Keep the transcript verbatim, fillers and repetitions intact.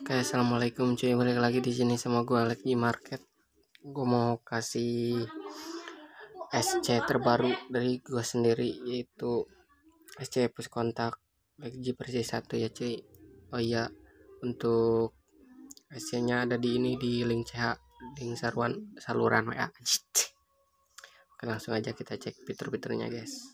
Oke, assalamualaikum cuy, balik lagi di sini sama gue Alex di market. Gue mau kasih S C terbaru dari gue sendiri, yaitu S C Push Kontak L G versi satu ya cuy. Oh iya, untuk S C nya ada di ini, di link C H, link saluran saluran W A. Oke, langsung aja kita cek fitur-fiturnya guys.